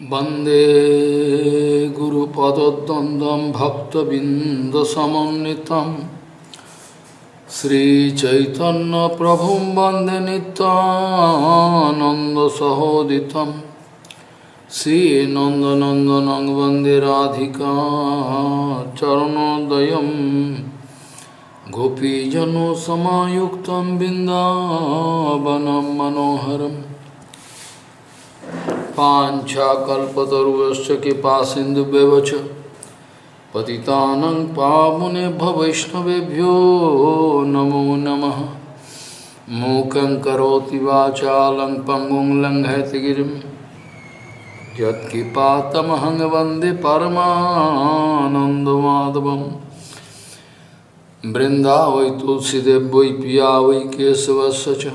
Bande Guru Padadandam Bhakta Binda Samanitam Sri Chaitanya Prabhum Bande Nanda Sahoditam Sri Nanda Nandanang Bande Radhika Charanodayam Gopijano Samayuktam Bindavanam Manoharam Pancha kalpataruvasya kipa sindhu bevacha patitanang pavune bhavaishnavebhyo namo namaha mukhaṁ karoti vācālaṁ pangum langhayati girim yat kipātamahaṁ vande paramānanda madhavam brindāvai tulsidevvai piyāvai kesavasya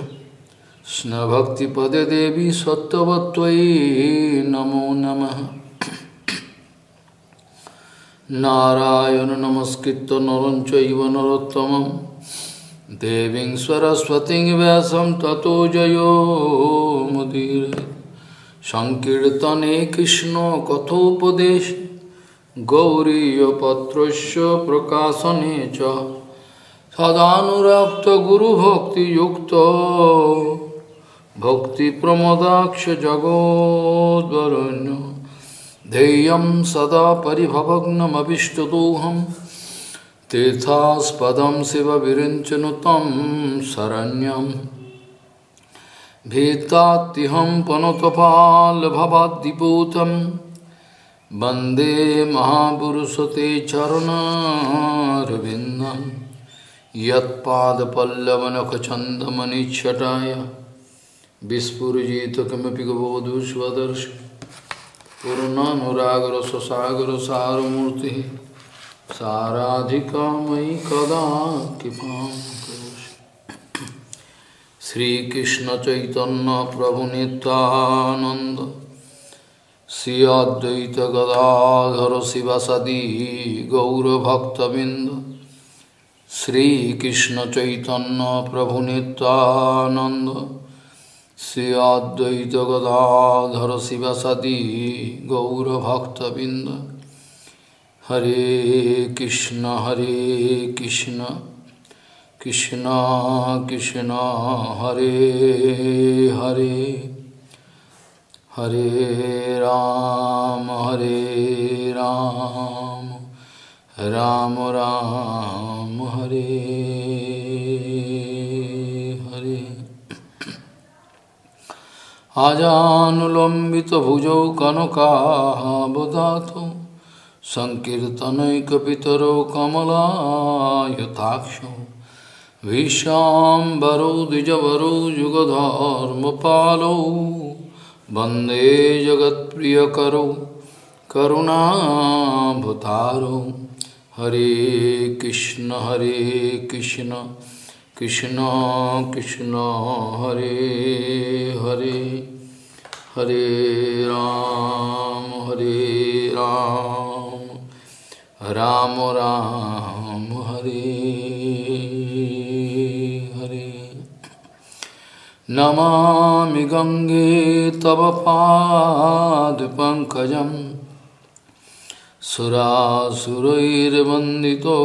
Sna bhakti pade devi sattvatvai namo namaha Narayana namaskritta naram chaiva narottamam Devim sarasvatim vyasam tato jayo mudire Sankirtane Krishna kathopadesh Gauriya patrasya prakasane cha Sadhanurakta guru bhakti yukta Bhakti Pramodaksha Jagod Varanya Deyam Sada Paribhavagnam Abhishtadoham Tethas Padam Siva Virinchanutam Saranyam Bhetatiham Panotapal Bhavadiputam Bande Mahapurushate Charana Ravindam Yat Pada Pallavanaka Chandamani Chataya Vispurjita Kamapigavodu Swadarsh Purnanuragara Sasagara Saramurti Saradhika Mai Kada Kipam Karosh Sri Krishna Chaitanya Prabhu Nityananda Sri Advaita Gadadhara Sivasadi Gaura Bhakta Binda Sri Krishna Chaitanya Prabhu Nityananda Sri Advaita Gadadhara Sivasadi Gaura Bhakta Binda Hare Krishna Krishna Krishna Hare Hare Hare Ram Ram Ram Hare Hare Ajanulambita bhujau kanakaabodhato Sankirtanai kapitaro kamala yataksho Vishambaro dijavaro yugadharma palo Bande jagat priyakaro karuna bhutaro Hare Krishna Krishna, Krishna, Hare, Hare, Hare Ram, Ram, Ram, Hare, Hare. Namami Gange Tava Pad Pankajam Surasurair Vandito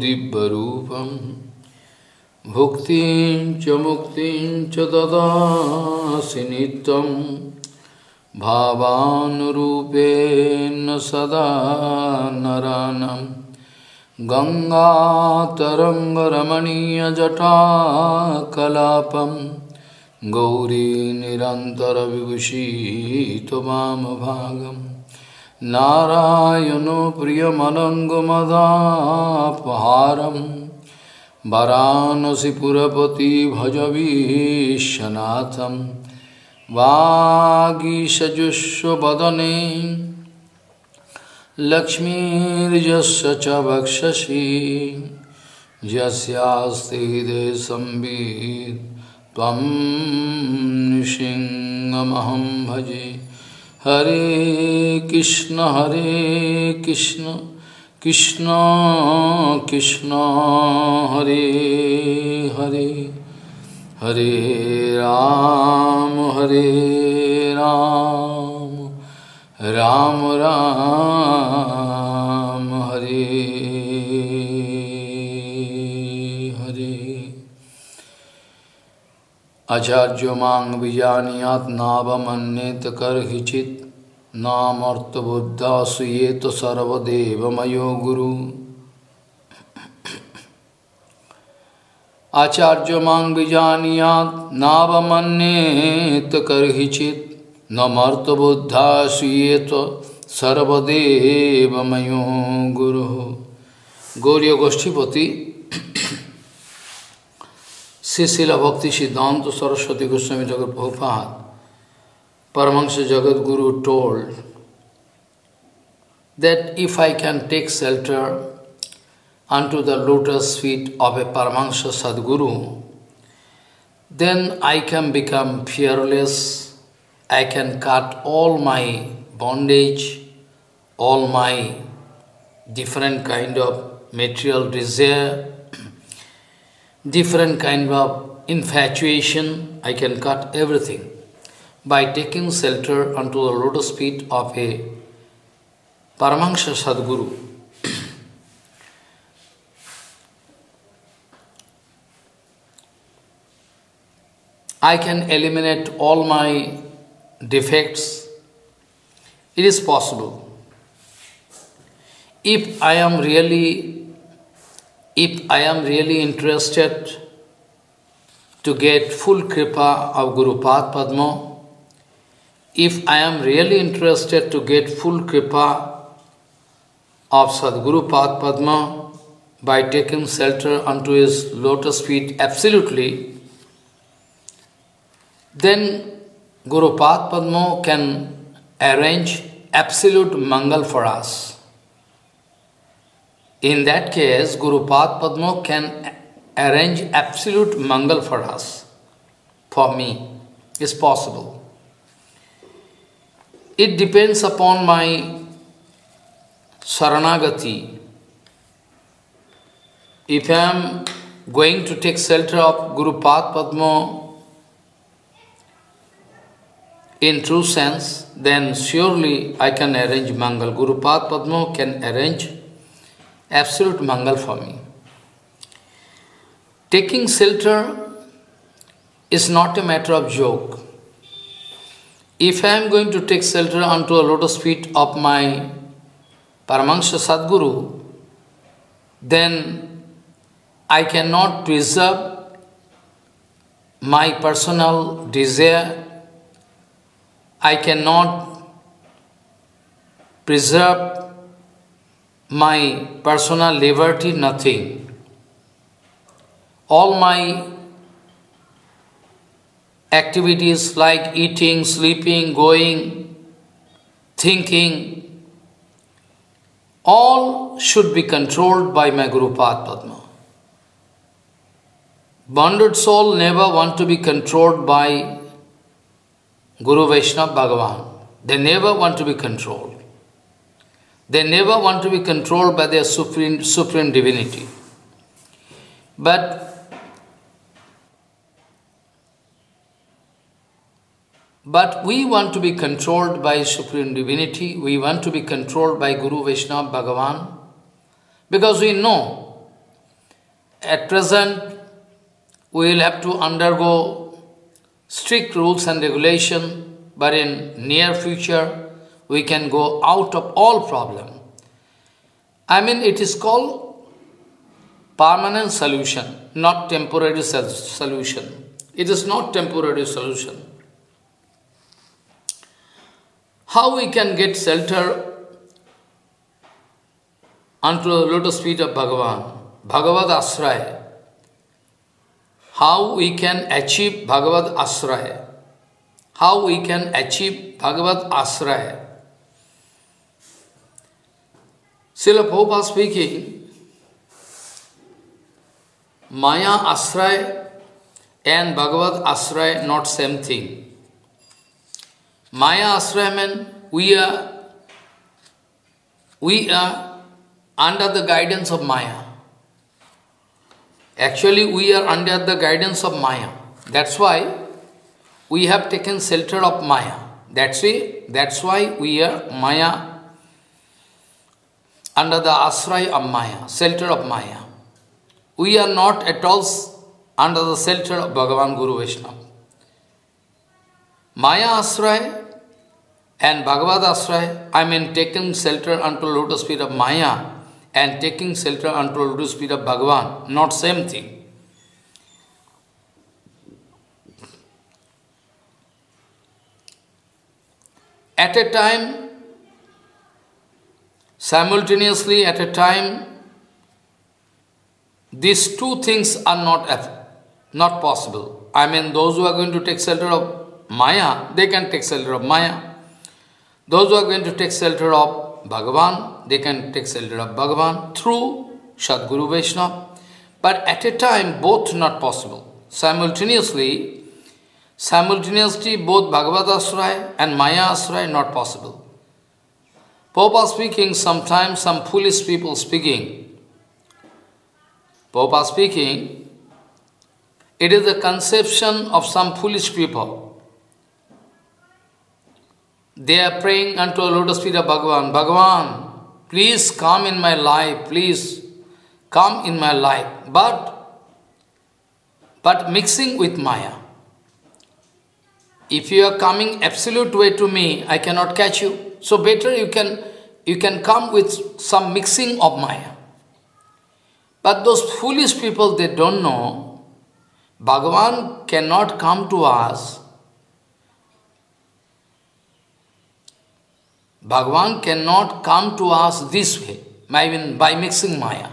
Dibbarupam Bhuktin cha muktin cha dadasi nittam Bhavanurupen sada naranam Ganga taranga ramaniya jata kalapam Gauri nirantara vibhushi tomam bhagam Narayano priyamanangumadapaharam Varanasi Purapati Bhajavishanatham Vagishajusho Badane Lakshmi Rijasya Cha Bhakshashi Jasyasti Desambhid Tvam Nishingamaham Bhaji Hare Krishna Krishna, Krishna, Hare, Hare, Hare Ram, Hare Ram, Ram Ram Hare Hare. Acharya Mang Vijaniyat Navamannet Karhichit Namartha Buddha Suyeta Sarvadeva Mayo Guru. Acharya Mang Vijaniyat Navamannet Karhichit Namartha Buddha Suyeta Sarvadeva Mayo Guru. Gauriya Goshtipati Srila Bhakti Siddhanta Saraswati Goswami Jagat Prabhupada, Paramahansa Jagat Guru, told that if I can take shelter unto the lotus feet of a Paramahansa Sadguru, then I can become fearless. I can cut all my bondage, all my different kind of material desire, different kind of infatuation. I can cut everything by taking shelter unto the lotus feet of a Paramahansa Sadguru. I can eliminate all my defects. It is possible. If I am really interested to get full kripa of Guru Pad Padma, if I am really interested to get full kripa of Sadguru Pad Padma by taking shelter unto his lotus feet absolutely, then Guru Pad Padma can arrange absolute mangal for us. In that case, Guru Pad Padma can arrange absolute mangal for us. For me, it's possible. It depends upon my saranagati. If I am going to take shelter of Guru Pad Padma in true sense, then surely I can arrange mangal. Guru Pad Padma can arrange absolute mangal for me. Taking shelter is not a matter of joke. If I am going to take shelter unto the lotus feet of my Paramahansa Sadguru, then I cannot preserve my personal desire. I cannot preserve my personal liberty, nothing. All my activities like eating, sleeping, going, thinking, all should be controlled by my Guru Pad Padma. Bonded soul never want to be controlled by Guru Vaishnava Bhagavan. They never want to be controlled. They never want to be controlled by their supreme divinity. But we want to be controlled by supreme divinity. We want to be controlled by Guru Vaishnava Bhagavan, because we know at present we will have to undergo strict rules and regulation, but in near future we can go out of all problem. I mean, it is called permanent solution, not temporary solution. It is not temporary solution. How we can get shelter unto the lotus feet of Bhagavan, Bhagavad Ashraya? How we can achieve Bhagavad Ashraya? How we can achieve Bhagavad Ashraya? Srila Prabhupada speaking, Maya Ashraya and Bhagavad Ashraya not same thing. Maya Ashraya means we are under the guidance of Maya. Actually, we are under the guidance of Maya. That's why we have taken shelter of Maya. That's why we are Maya, under the ashraya of Maya, shelter of Maya. We are not at all under the shelter of Bhagavan Guru Vaishnava. Maya ashraya and Bhagavad ashraya, I mean taking shelter unto lotus feet of Maya and taking shelter unto lotus feet of Bhagavan, not same thing. At a time, simultaneously at a time, these two things are not possible. I mean, those who are going to take shelter of Maya, they can take shelter of Maya. Those who are going to take shelter of Bhagavan, they can take shelter of Bhagavan through Sadguru Vaishnava. But at a time, both not possible. Simultaneously, both Bhagavad ashraya and Maya ashraya not possible. Prabhupada speaking, sometimes some foolish people speaking. Prabhupada speaking, it is the conception of some foolish people. They are praying unto a lotus feet of Bhagavan. Bhagavan, please come in my life, please come in my life. But mixing with Maya. If you are coming absolute way to me, I cannot catch you. So better you can come with some mixing of Maya. But those foolish people, they don't know, Bhagavan cannot come to us. Bhagavan cannot come to us this way, I mean by mixing Maya.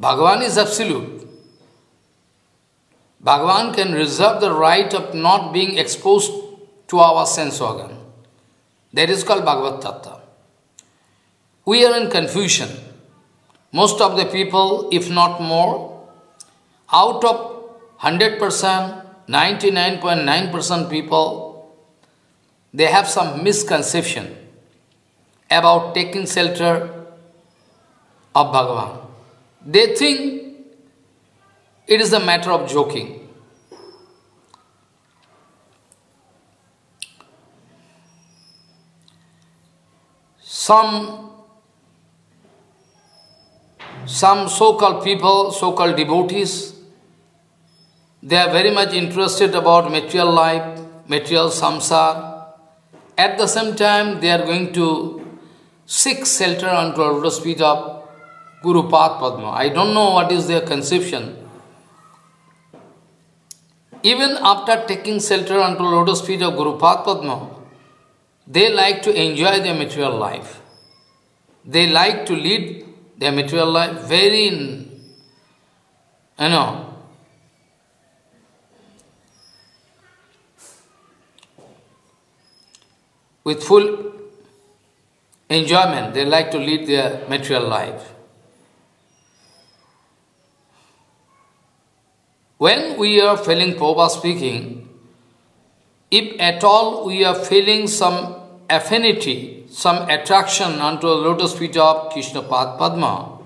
Bhagavan is absolute. Bhagavan can reserve the right of not being exposed to our sense organ. That is called Bhagavad Tattva. We are in confusion. Most of the people, if not more, out of 100%, 99.9% people, they have some misconception about taking shelter of Bhagavan. They think it is a matter of joking. Some so-called people, so-called devotees, they are very much interested about material life, material samsara. At the same time, they are going to seek shelter unto the lotus feet of Guru Pad Padma. I don't know what is their conception. Even after taking shelter unto lotus feet of Guru Pad Padma, they like to enjoy their material life. They like to lead their material life very, with full enjoyment. They like to lead their material life. When we are feeling, Prabhupada speaking, if at all we are feeling some affinity, some attraction unto the lotus feet of Krishna Pad Padma,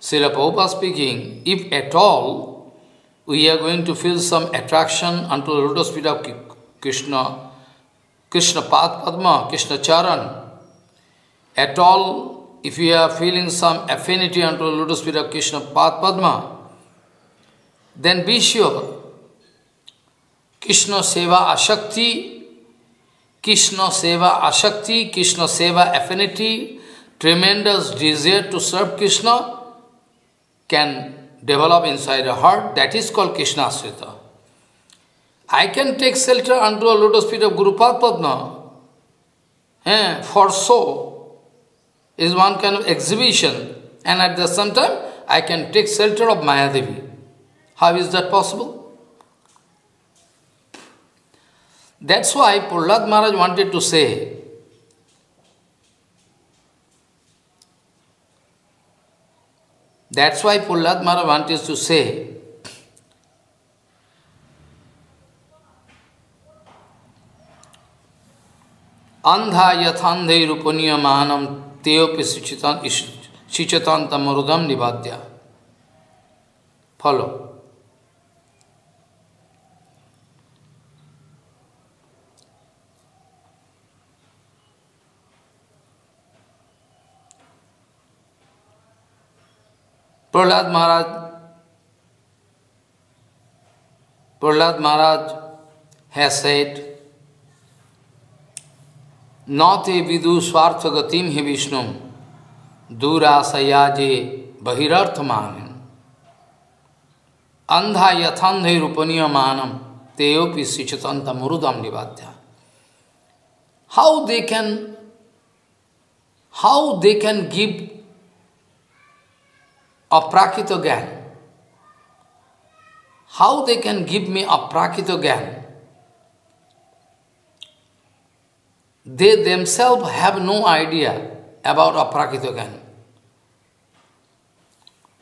Srila Prabhupada speaking, if at all we are going to feel some attraction unto the lotus feet of Krishna Pad Padma, Krishna Charan, at all if we are feeling some affinity unto the lotus feet of Krishna Pad Padma, then be sure, Krishna Seva Ashakti, Krishna Seva affinity, tremendous desire to serve Krishna can develop inside a heart. That is called Krishna Asrita. I can take shelter unto a lotus feet of Guru Pad Padma. For so is one kind of exhibition, and at the same time I can take shelter of Mayadevi. How is that possible? That's why Prahlad Maharaj wanted to say, Andha yathandhe rupaniya manam teopi sichatan tamarudam nivadya. Follow. Prahlad Maharaj has said, Nate vidu swarthagatim he Vishnum, durasayaje bahirarthamanam, andha yathandhe rupaniyamanam, teopi sichatanta murudam nivadya. How they can give aprakita gyan? How they can give me aprakita gyan? They themselves have no idea about aprakita gyan.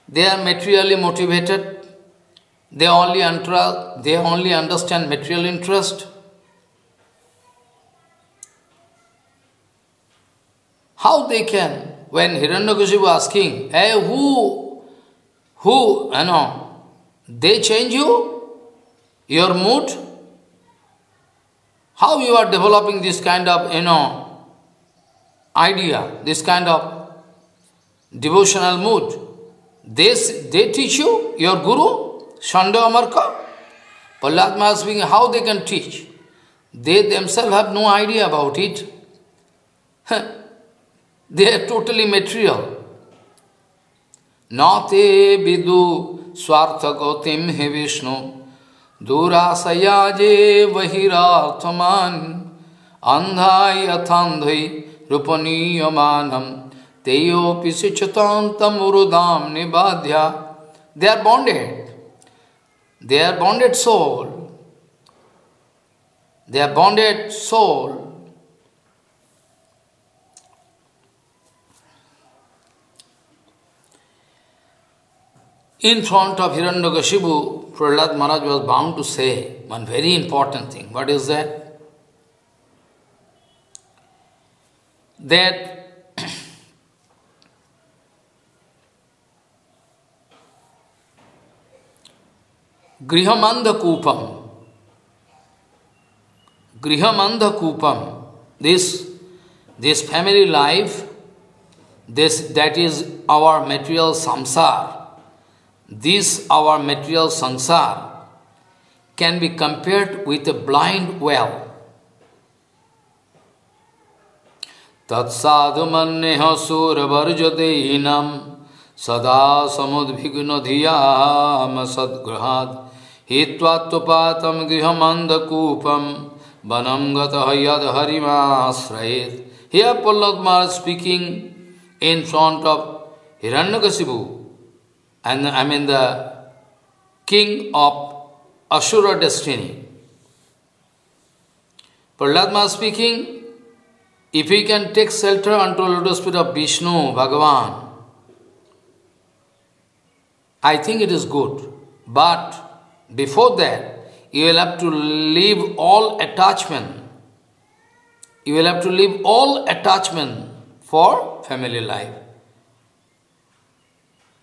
They are materially motivated. They only understand material interest. How they can? When Hiranyakashipu asking, hey, who, you know, they change you, your mood? How you are developing this kind of, you know, idea, this kind of devotional mood? They teach you, your guru, Shandava Marka? Prahlad Maharaj speaking, how they can teach? They themselves have no idea about it. They are totally material. Nate vidu swarthagotim he Vishnu, durasayaje vahirarthaman, andhayathandhi rupaniyamanam, teyo pisichatantam urudam nibadhya. They are bonded. They are bonded soul. They are bonded soul. In front of Hiranyakashipu, Prahlad Maharaj was bound to say one very important thing. What is that? That Grihamandha Kupam, this family life, that is our material samsara. This, our material sansar, can be compared with a blind well. Tat sadhu manneha sura varjadehinam sada samudbhigna dhiyam sadgrahad hitvatvapatam grihamanda kupam banam gata hayad harimasrayet. Here Prahlad Maharaj speaking in front of Hiranyakashipu, and I mean the king of Asura destiny. Prahlad Maharaj speaking, if he can take shelter unto the lotus feet of Vishnu, Bhagavan, I think it is good. But before that, you will have to leave all attachment. You will have to leave all attachment for family life.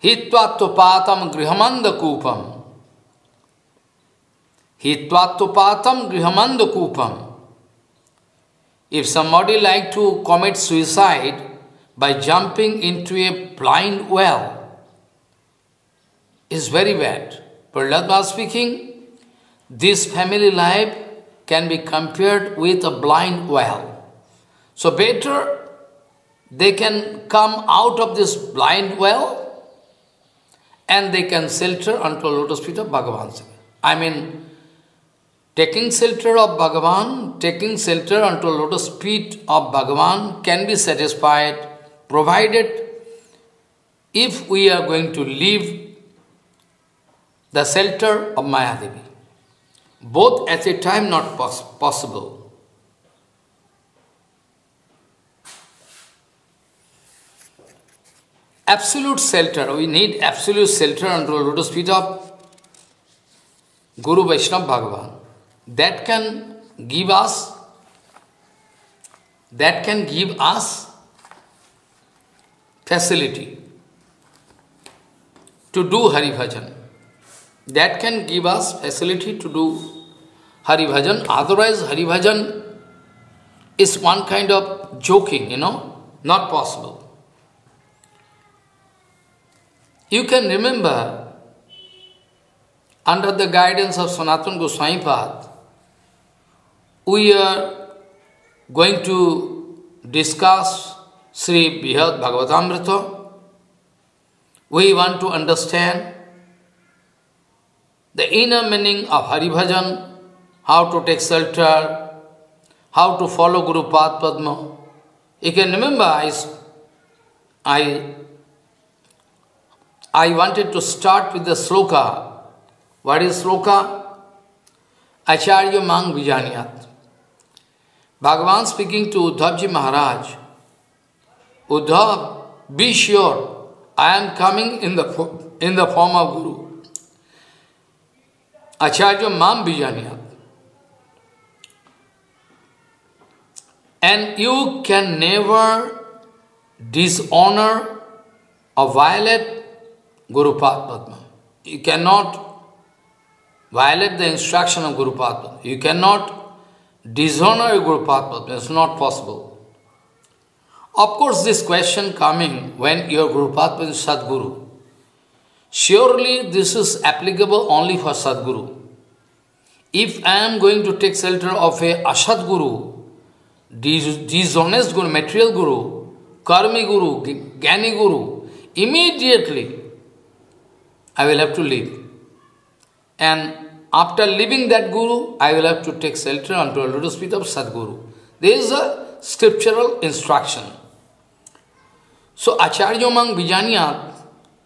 Hitvatvapatam grihamandha kupam. If somebody like to commit suicide by jumping into a blind well, is very bad. Prahlad Maharaj speaking, this family life can be compared with a blind well. So better they can come out of this blind well, and they can shelter unto lotus feet of Bhagavan. I mean, taking shelter of Bhagavan, taking shelter unto lotus feet of Bhagavan can be satisfied, provided if we are going to leave the shelter of Mayadevi. Both at a time not possible. Absolute shelter, we need absolute shelter under the lotus feet of Guru Vaishnava Bhagavan. That can give us facility to do Hari Bhajan. That can give us facility to do Hari Bhajan. Otherwise, Hari Bhajan is one kind of joking, you know, not possible. You can remember, under the guidance of Sanatana Goswami Path, we are going to discuss Sri Brihad Bhagavatamrita. We want to understand the inner meaning of Hari Bhajan, how to take shelter, how to follow Guru Pad Padma. You can remember, I wanted to start with the sloka. What is sloka? Acharya Mang Vijaniyat. Bhagavan speaking to Uddhavji Maharaj. Uddhav, be sure I am coming in the form of Guru. Acharya Mang Vijaniyat. And you can never dishonor or violate Guru Pad Padma. You cannot violate the instruction of Guru Pad Padma. You cannot dishonor Guru Pad Padma. It's not possible. Of course, this question coming when your Guru Pad Padma is Sadguru. Surely this is applicable only for Sadguru. If I am going to take shelter of a Asadguru, dishonest Guru, material Guru, Karmi Guru, Gyani Guru, immediately I will have to leave. And after leaving that Guru, I will have to take shelter unto the lotus feet of Sadguru. There is a scriptural instruction. So, Acharya Mang Vijaniyat,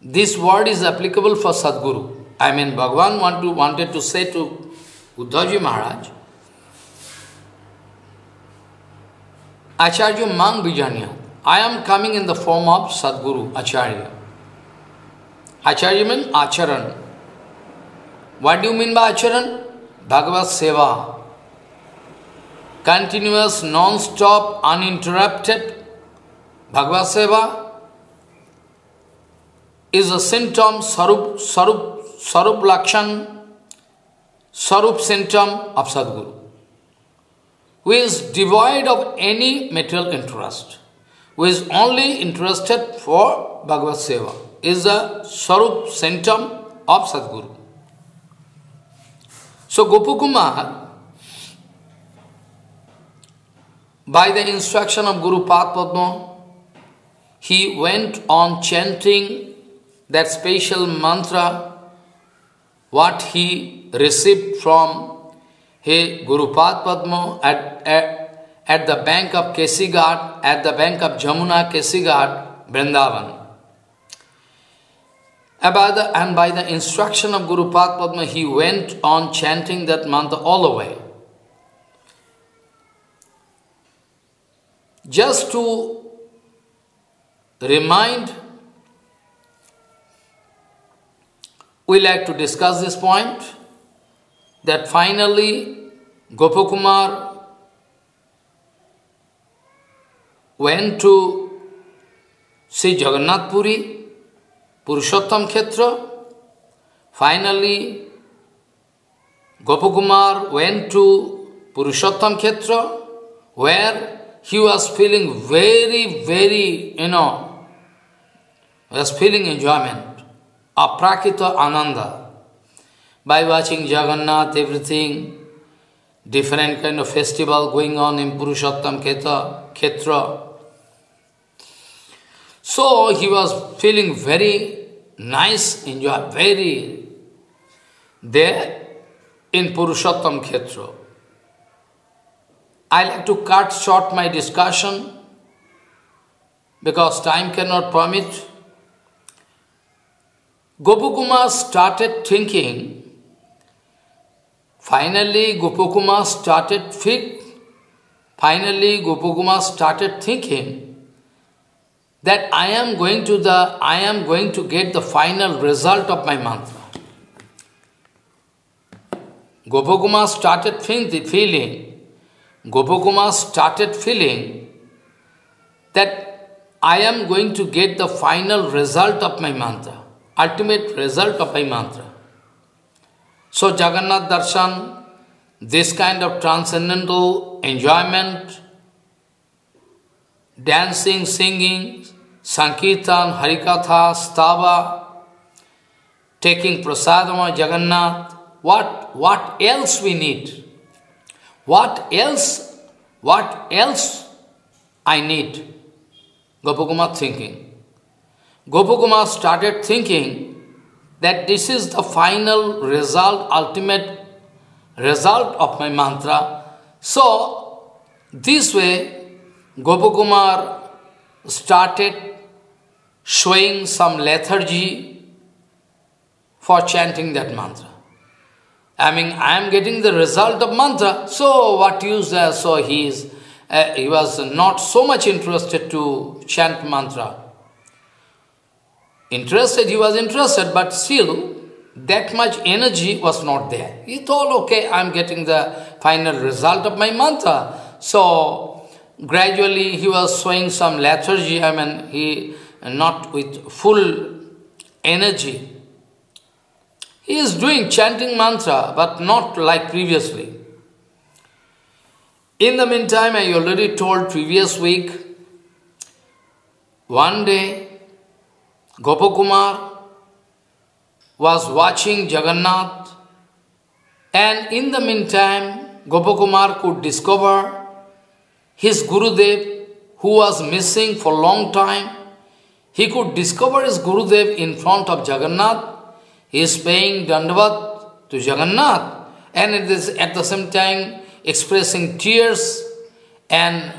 this word is applicable for Sadguru. I mean, Bhagavan wanted to say to Uddhavji Maharaj, Acharya Mang Vijaniyat, I am coming in the form of Sadguru, Acharya. Acharya means acharan. What do you mean by acharan? Bhagavad Seva. Continuous, non-stop, uninterrupted Bhagavad Seva is a symptom, Sarup Lakshan, Sarup symptom of Sadguru, who is devoid of any material interest, who is only interested for Bhagavad Seva, is the Sarup symptom of Sadguru. So Gopa Kumara, by the instruction of Guru Pad Padma, he went on chanting that special mantra what he received from his Guru Pad Padma at the bank of Kesigat, at the bank of Jamuna Kesigat, Vrindavan. And by the instruction of Guru Pad Padma, he went on chanting that mantra all the way. Just to remind, we like to discuss this point, that finally Gopa Kumara went to Sri Jagannathpuri, Purushottama Kshetra. Finally, Gopa Kumara went to Purushottama Kshetra, where he was feeling very, was feeling enjoyment, aprakita ananda, by watching Jagannath, everything, different kind of festival going on in Purushottama Kshetra. So he was feeling very nice, enjoy, very there in Purushottama Kshetra. I like to cut short my discussion because time cannot permit. Gopa Kumara started thinking, finally Gopa Kumara started fit, finally Gopa Kumara started thinking that I am going to get the final result of my mantra. Gopa Kumara started feeling that I am going to get the final result of my mantra, ultimate result of my mantra. So Jagannath Darshan, this kind of transcendental enjoyment, dancing, singing, Sankirtan, Harikatha, Stava, taking prasadam of Jagannath. What else we need? What else I need? Gopa Kumara thinking. Gopa Kumara started thinking that this is the final result, ultimate result of my mantra. So, this way, Gopa Kumara started showing some lethargy for chanting that mantra. I mean, I am getting the result of mantra, so what use there? So he was not so much interested to chant mantra. Interested, he was interested, but still, that much energy was not there. He thought, okay, I am getting the final result of my mantra. So, gradually he was showing some lethargy, I mean, he not with full energy. He is doing chanting mantra, but not like previously. In the meantime, I already told previous week, one day, Gopa Kumara was watching Jagannath, and in the meantime, Gopa Kumara could discover his Gurudev, who was missing for a long time. He could discover his Gurudev in front of Jagannath. He is paying dandavat to Jagannath, and it is at the same time expressing tears and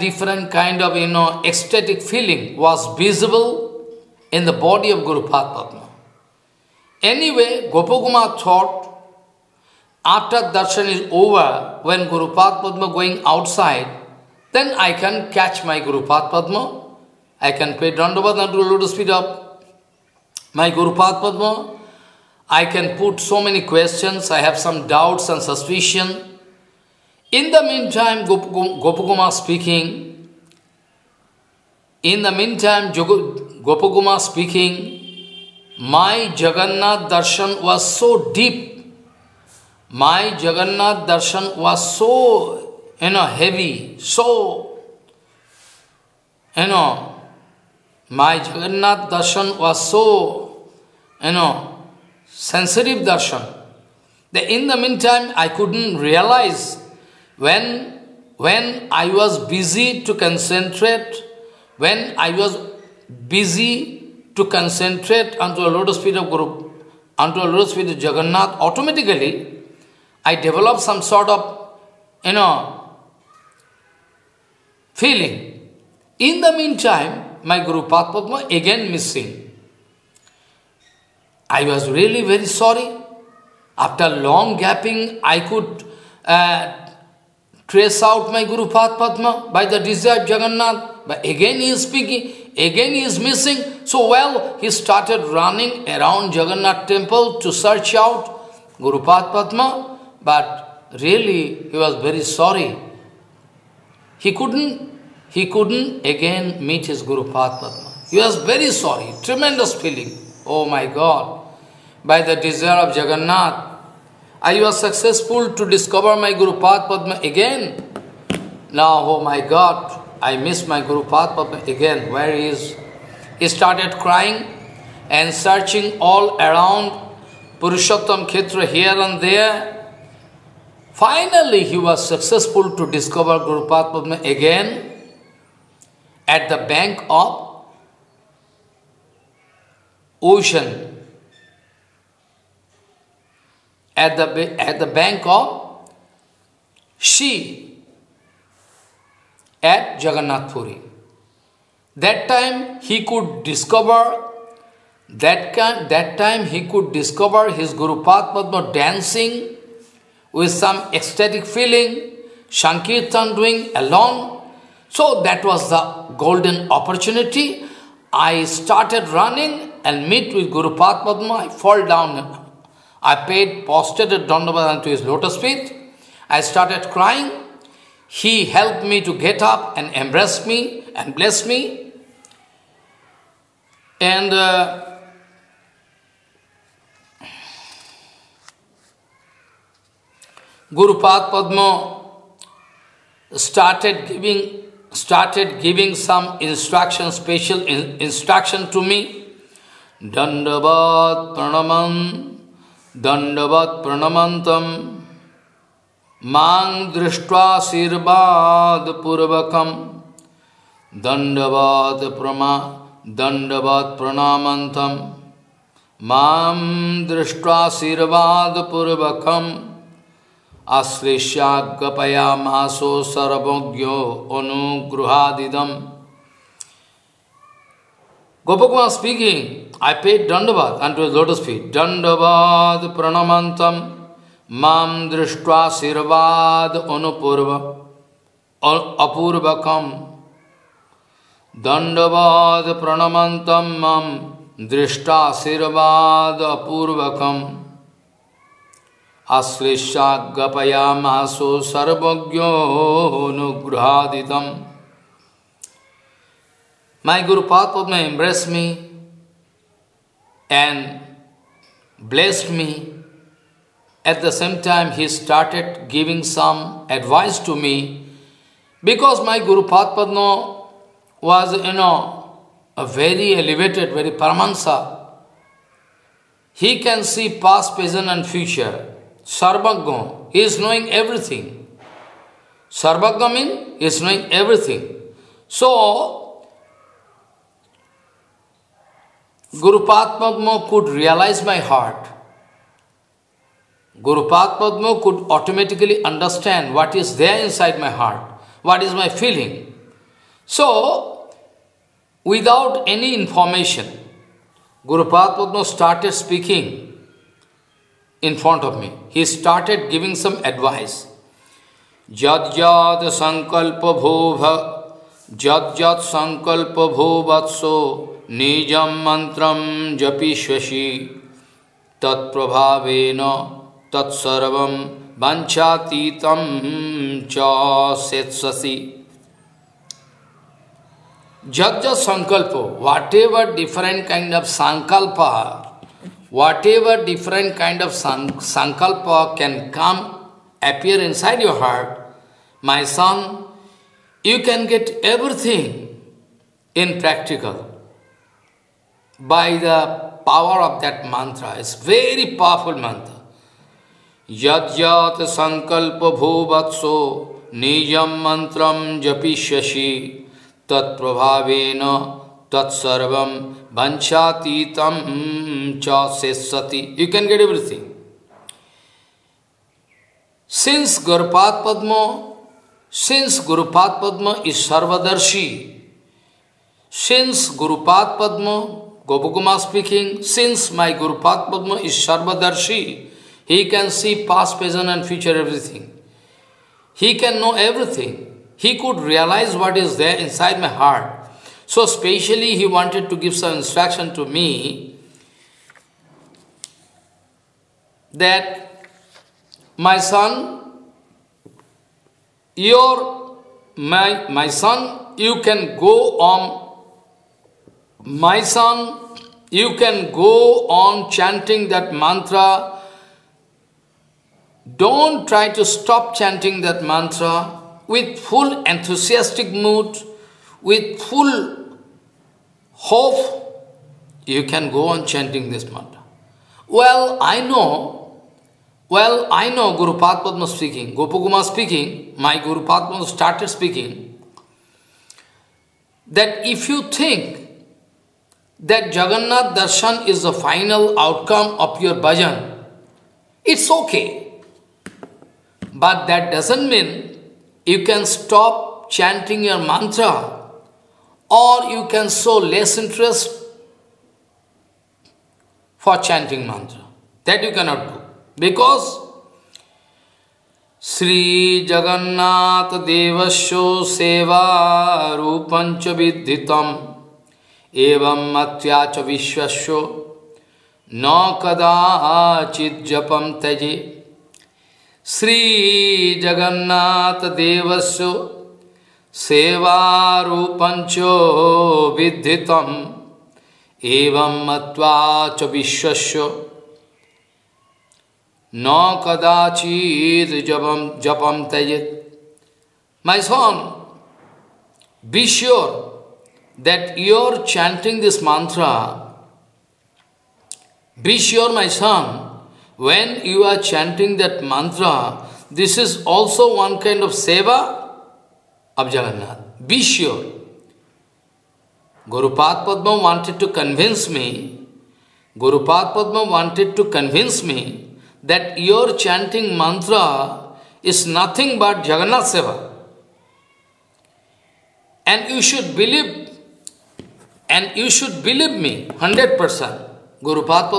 different kind of, ecstatic feeling was visible in the body of Guru Padma. Anyway, Gopa Kumara thought, after darshan is over, when Guru Padma going outside, then I can catch my Guru Padma. I can pay dandavat and do a little speed up. My Guru Padma, I can put so many questions, I have some doubts and suspicion. In the meantime, Gopa Kumara speaking, my Jagannath darshan was so deep, my Jagannath darshan was so, heavy, so, my Jagannath darshan was so, sensitive darshan. That in the meantime, I couldn't realize when I was busy to concentrate, onto a lotus feet of Guru, onto a lotus feet of Jagannath, automatically, I developed some sort of, feeling. In the meantime, my Guru Padma again missing. I was really very sorry. After long gapping, I could trace out my Guru Padma by the desire of Jagannath. But again he is speaking, again he is missing. So well, he started running around Jagannath temple to search out Guru Padma. But really, he was very sorry. He couldn't again meet his Guru Padma. He was very sorry, tremendous feeling. Oh my God, by the desire of Jagannath, I was successful to discover my Guru Padma again. Now, oh my God, I miss my Guru Padma again. Where he is? He started crying and searching all around Purushottama Kshetra, here and there. Finally, he was successful to discover Guru Padma again at the bank of ocean, at the bank of sea at Jagannathpuri. That time he could discover his Guru Padma dancing with some ecstatic feeling, Sankirtan doing along. So that was the golden opportunity. I started running and meet with Guru Padma. I fall down. I paid prostrated dandavat to his lotus feet. I started crying. He helped me to get up and embrace me and bless me. And Guru Padma started giving some instruction, special instruction to me, dandavat pranamantam, mang drishtva sirbad purvakam, dandavat pranamantam, mam drishtva sirbad purvakam, Asrishyag kapaya maso sarvogyo anugruhadidam. Gopa Kumara speaking, I paid dandavat unto his lotus feet. Dandavat pranamantam mam drishtva sirvad anupurva apurvakam. Dandavat pranamantam mam drishtva sirvad apurvakam. Asrishyag kapaya maso sarvogyo anugruhadidam. My Guru Padma embraced me and blessed me. At the same time, he started giving some advice to me, because my Guru Padma was, a very elevated, very paramahansa. He can see past, present and future. Sarvagya, he is knowing everything. Sarvagya means he is knowing everything. So, Guru Padma could realize my heart. Guru Padma could automatically understand what is there inside my heart, what is my feeling. So, without any information, Guru Padma started speaking in front of me. He started giving some advice. Jad sankalpa bhuvatso nijam mantram japishvashi tat prabhavena tat sarvam vanchatitam cha setsasi. Jadja sankalpo, whatever different kind of sankalpa, can come, appear inside your heart, my son, you can get everything in practical. By the power of that mantra. It's very powerful mantra. Yad-yat sankalpa bhuvatso nijam mantram japishashi tat prabhavena tat sarvam vanchatitam cha sesati. You can get everything. Since Gurupad Padma is Sarvadarshi, since Gurupad Padma, Gopa Kumara speaking, since my Guru Padma is Sarvadarshi, he can see past, present and future everything. He can know everything. He could realize what is there inside my heart. So specially he wanted to give some instruction to me that, my son, my son, you can go on chanting that mantra. Don't try to stop chanting that mantra with full enthusiastic mood, with full hope. You can go on chanting this mantra. Well, I know Guru Padma speaking, Gopa Kumara speaking, my Guru Padma started speaking, that if you think that Jagannath darshan is the final outcome of your bhajan, it's okay. But that doesn't mean you can stop chanting your mantra, or you can show less interest for chanting mantra. That you cannot do. Because Sri Jagannath devasyo seva rupancha vidhitam evam matya ca vishvasyo na kadachit japam taje. Sri Jagannath devasyo seva rupancho vidhitam evam matya ca vishvasyo na kadachit japam taje. My son, be sure that your chanting this mantra Be sure, my son, when you are chanting that mantra, this is also one kind of seva of Jagannath. Be sure. Gurupad Padma wanted to convince me that your chanting mantra is nothing but Jagannath Seva. And you should believe me 100%. Gurupad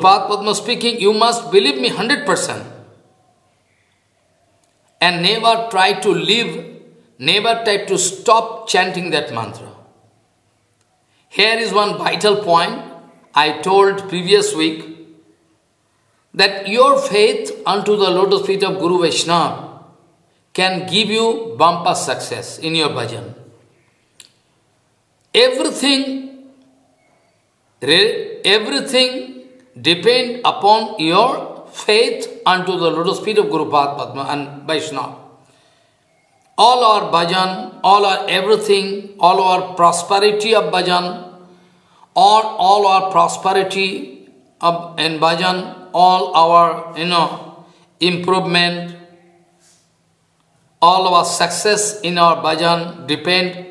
Padma speaking, you must believe me 100%. And never try to stop chanting that mantra. Here is one vital point I told previous week, that your faith unto the lotus feet of Guru Vaishnava can give you bumper success in your bhajan. Everything depends upon your faith unto the lotus feet of Gurupad Padma and Vaishnava. All our bhajan, all our everything, all our prosperity of bhajan, all our prosperity in bhajan, all our improvement, all our success in our bhajan depend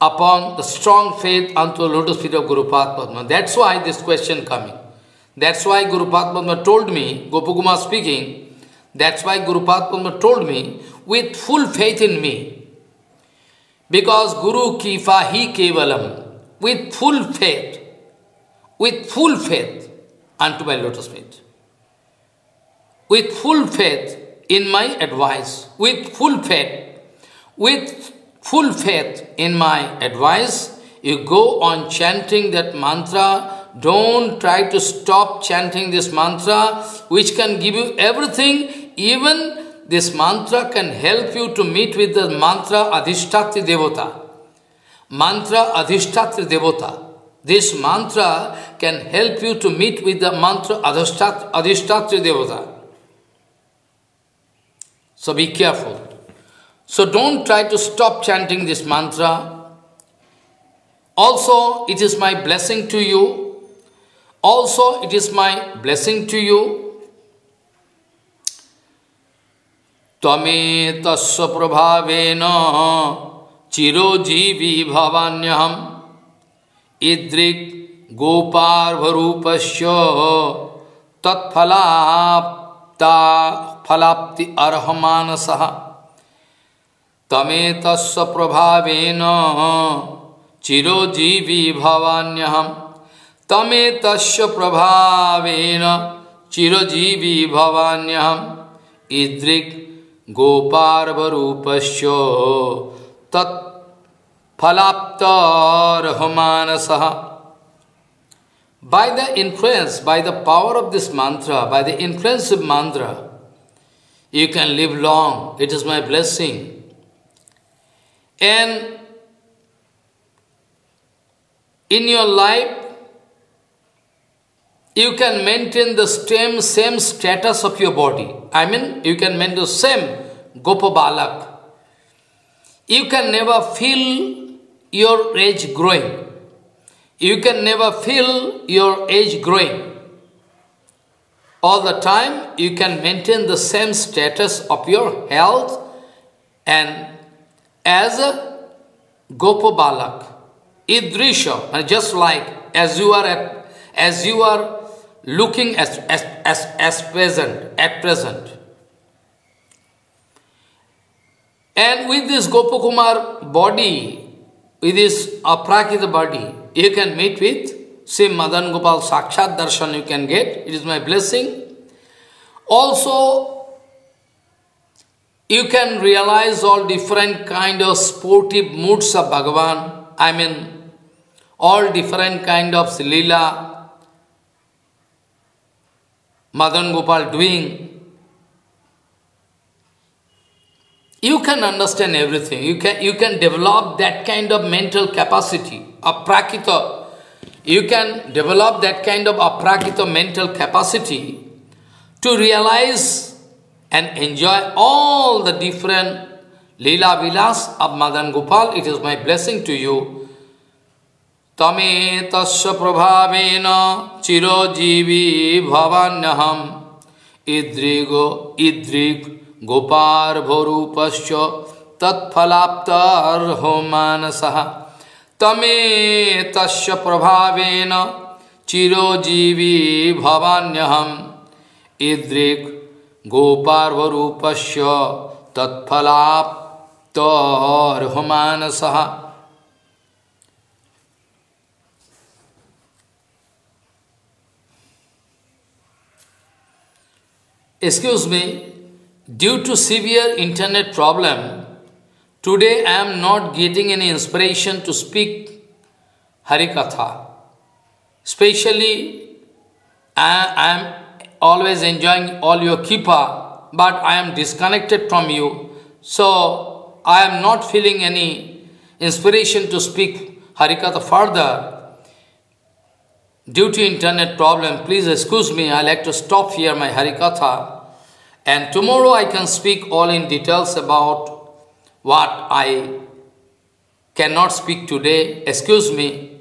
upon the strong faith unto the lotus feet of Gurupad Padma. That's why this question coming. That's why Gurupad Padma told me, Gopa Kumara speaking, that's why Gurupad Padma told me, with full faith in me. Because Guru ki fahi kevalam, with full faith unto my lotus feet. With full faith in my advice, with full faith in my advice, you go on chanting that mantra. Don't try to stop chanting this mantra, which can give you everything. Even this mantra can help you to meet with the mantra Adhishtatri Devata. Mantra Adhishtatri Devata. This mantra can help you to meet with the mantra Adhishtatri Devata. So be careful. So don't try to stop chanting this mantra. Also, it is my blessing to you. Tame tasya prabhavena chirojivi bhavanyaham idrik goparvarupasya tat phalapti arhamanasaha. Tametasya prabhavena chirojivi bhavanyaham. Tametasya prabhavena chirojivi bhavanyaham. Idrik goparvarupasya tat phalapta rahmanasaha. By the influence, by the power of this mantra, by the influence of mantra, you can live long. It is my blessing. And in your life, you can maintain the same status of your body. I mean, you can maintain the same Gopa Balak. You can never feel your age growing. All the time, you can maintain the same status of your health and as a Gopa Balak, Idrisha, just like as you are looking at present. And with this Gopa Kumar body, with this Aprakita body, you can meet with Sri Madan Gopal Sakshat Darshan you can get. It is my blessing. Also, you can realize all different kind of sportive moods of Bhagavan. I mean, all different kind of Leela Madan Gopal doing. You can understand everything. You can develop that kind of mental capacity, aprakita. You can develop that kind of aprakita mental capacity to realize and enjoy all the different Leela Vilas of Madan Gopal. It is my blessing to you. Tame tasya prabhavena chirojivi bhavanyaham idrigo idrig gopar bharupasya tatphalaptar homanasaha Tame tasya prabhavena chirojivi bhavanyaham idrig gopar bharupasya tatphalaptar homanasaha Excuse me, due to severe internet problem, today I am not getting any inspiration to speak Harikatha. Especially, I am always enjoying all your Kripa, but I am disconnected from you. So, I am not feeling any inspiration to speak Harikatha further. Due to internet problem, please excuse me, I like to stop here my Harikatha. And tomorrow I can speak all in details about what I cannot speak today. Excuse me.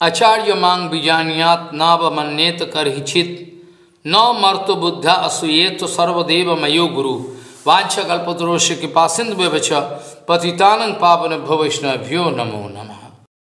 Acharya mang bijanyat nava manneta karhichit na marto buddha asuyeto sarvadeva mayo guru vancha kalpatarosya kipasindhu bevacha patitanang pavana bhavaishnavyo namo namah.